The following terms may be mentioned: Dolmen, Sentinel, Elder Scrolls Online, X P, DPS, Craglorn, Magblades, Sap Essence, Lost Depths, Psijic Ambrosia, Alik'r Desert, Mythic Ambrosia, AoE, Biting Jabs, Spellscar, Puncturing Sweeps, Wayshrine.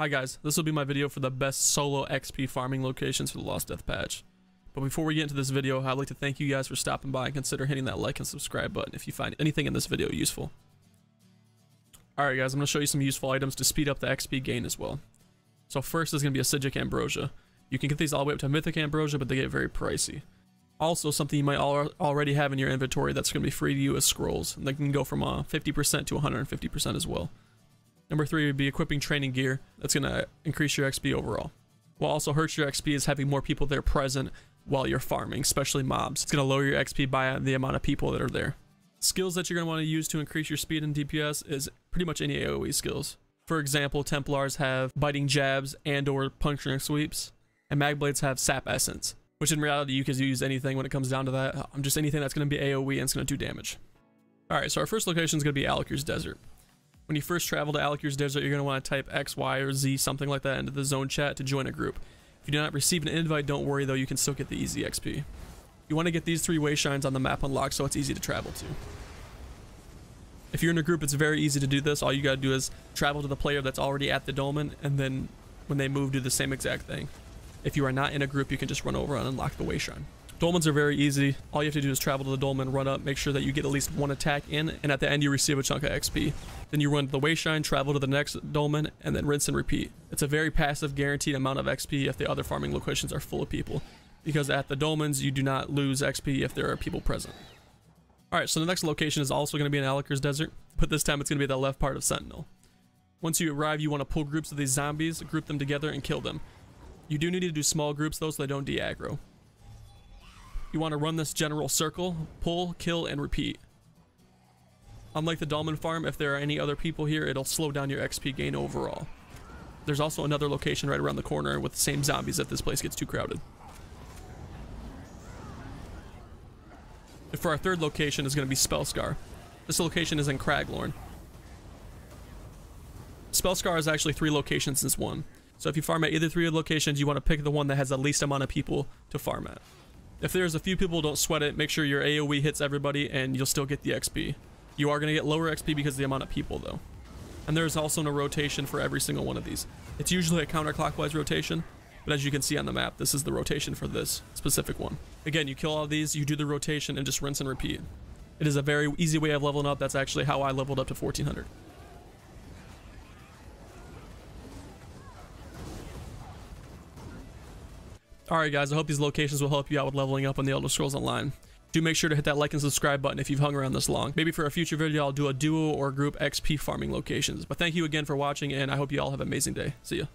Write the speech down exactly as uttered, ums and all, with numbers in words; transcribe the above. Hi guys, this will be my video for the best solo X P farming locations for the Lost Death patch. But before we get into this video, I'd like to thank you guys for stopping by and consider hitting that like and subscribe button if you find anything in this video useful. Alright guys, I'm going to show you some useful items to speed up the X P gain as well. So first is going to be a Psijic Ambrosia. You can get these all the way up to Mythic Ambrosia, but they get very pricey. Also, something you might al already have in your inventory that's going to be free to you is scrolls, and they can go from uh, fifty percent to one hundred fifty percent as well. Number three would be equipping training gear. That's going to increase your X P overall. What also hurts your X P is having more people there present while you're farming, especially mobs. It's going to lower your X P by the amount of people that are there. Skills that you're going to want to use to increase your speed and D P S is pretty much any AoE skills. For example, Templars have Biting Jabs and or Puncturing Sweeps, and Magblades have Sap Essence, which in reality you can use anything when it comes down to that. I'm just anything that's going to be AoE and it's going to do damage. Alright, so our first location is going to be Alik'r Desert. When you first travel to Alik'r Desert, you're going to want to type X, Y, or Z, something like that, into the zone chat to join a group. If you do not receive an invite, don't worry though, you can still get the easy X P. You want to get these three Wayshines on the map unlocked so it's easy to travel to. If you're in a group, it's very easy to do this. All you got to do is travel to the player that's already at the Dolmen, and then when they move, do the same exact thing. If you are not in a group, you can just run over and unlock the Wayshrine. Dolmens are very easy. All you have to do is travel to the Dolmen, run up, make sure that you get at least one attack in, and at the end you receive a chunk of X P. Then you run to the Wayshrine, travel to the next Dolmen, and then rinse and repeat. It's a very passive, guaranteed amount of X P if the other farming locations are full of people, because at the Dolmens you do not lose X P if there are people present. Alright, so the next location is also going to be in Alik'r Desert, but this time it's going to be the left part of Sentinel. Once you arrive, you want to pull groups of these zombies, group them together, and kill them. You do need to do small groups though so they don't de-aggro. You want to run this general circle, pull, kill, and repeat. Unlike the Dolmen farm, if there are any other people here, it'll slow down your X P gain overall. There's also another location right around the corner with the same zombies if this place gets too crowded. And for our third location is going to be Spellscar. This location is in Craglorn. Spellscar is actually three locations in one. So if you farm at either three locations, you want to pick the one that has the least amount of people to farm at. If there's a few people, don't sweat it. Make sure your AoE hits everybody and you'll still get the X P. You are going to get lower X P because of the amount of people though. And there's also no rotation for every single one of these. It's usually a counterclockwise rotation, but as you can see on the map, this is the rotation for this specific one. Again, you kill all these, you do the rotation, and just rinse and repeat. It is a very easy way of leveling up. That's actually how I leveled up to fourteen hundred. Alright guys, I hope these locations will help you out with leveling up on the Elder Scrolls Online. Do make sure to hit that like and subscribe button if you've hung around this long. Maybe for a future video I'll do a duo or group X P farming locations. But thank you again for watching, and I hope you all have an amazing day. See ya.